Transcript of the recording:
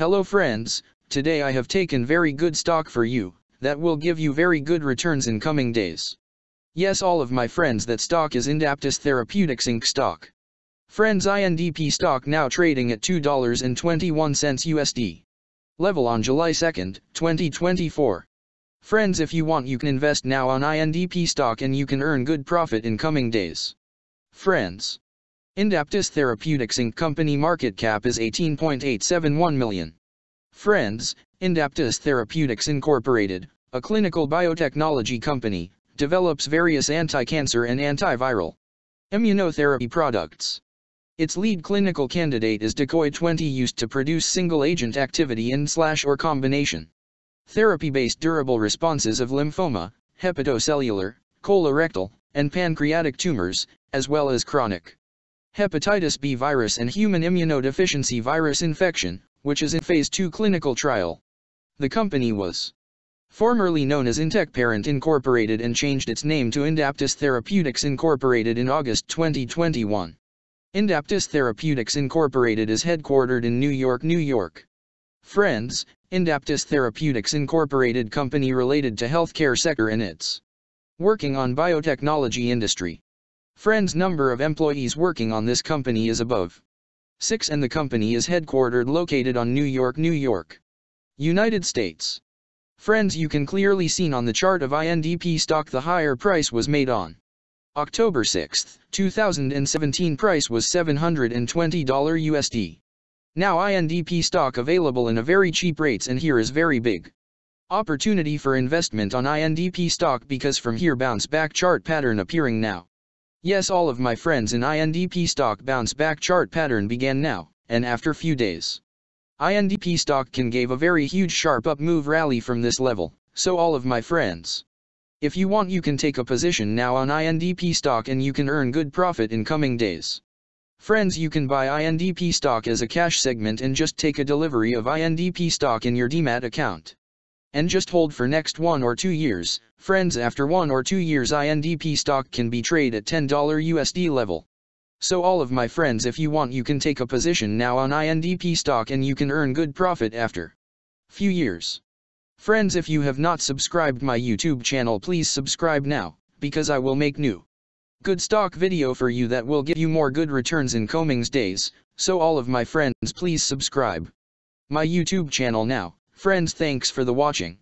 Hello friends, today I have taken very good stock for you, that will give you very good returns in coming days. Yes, all of my friends, that stock is Indaptus Therapeutics Inc stock. Friends, INDP stock now trading at $2.21 USD. Level on July 2nd, 2024. Friends, if you want you can invest now on INDP stock and you can earn good profit in coming days. Friends, Indaptus Therapeutics Inc. company market cap is 18.871 million. Friends, Indaptus Therapeutics Incorporated, a clinical biotechnology company, develops various anti-cancer and antiviral immunotherapy products. Its lead clinical candidate is Decoy 20, used to produce single-agent activity in/or combination therapy-based durable responses of lymphoma, hepatocellular, colorectal, and pancreatic tumors, as well as chronic hepatitis B virus and human immunodeficiency virus infection, which is in phase 2 clinical trial. The company was formerly known as IntecParent Incorporated and changed its name to Indaptus Therapeutics Incorporated in August 2021. Indaptus Therapeutics Incorporated is headquartered in New York, New York. Friends, Indaptus Therapeutics Incorporated company related to healthcare sector and its working on biotechnology industry. Friends, number of employees working on this company is above 6 and the company is headquartered located on New York, New York, United States. Friends, you can clearly seen on the chart of INDP stock the higher price was made on October 6, 2017, price was $720 USD. Now INDP stock available in a very cheap rates and here is very big opportunity for investment on INDP stock because from here bounce back chart pattern appearing now. Yes, all of my friends, in INDP stock bounce back chart pattern began now, and after few days, INDP stock can give a very huge sharp up move rally from this level, so all of my friends, if you want you can take a position now on INDP stock and you can earn good profit in coming days. Friends, you can buy INDP stock as a cash segment and just take a delivery of INDP stock in your DMAT account, and just hold for next 1 or 2 years, friends. After 1 or 2 years INDP stock can be traded at $10 USD level. So all of my friends, if you want you can take a position now on INDP stock and you can earn good profit after few years. Friends, if you have not subscribed my YouTube channel, please subscribe now, because I will make new good stock video for you that will give you more good returns in coming days, so all of my friends please subscribe my YouTube channel now. Friends, thanks for the watching.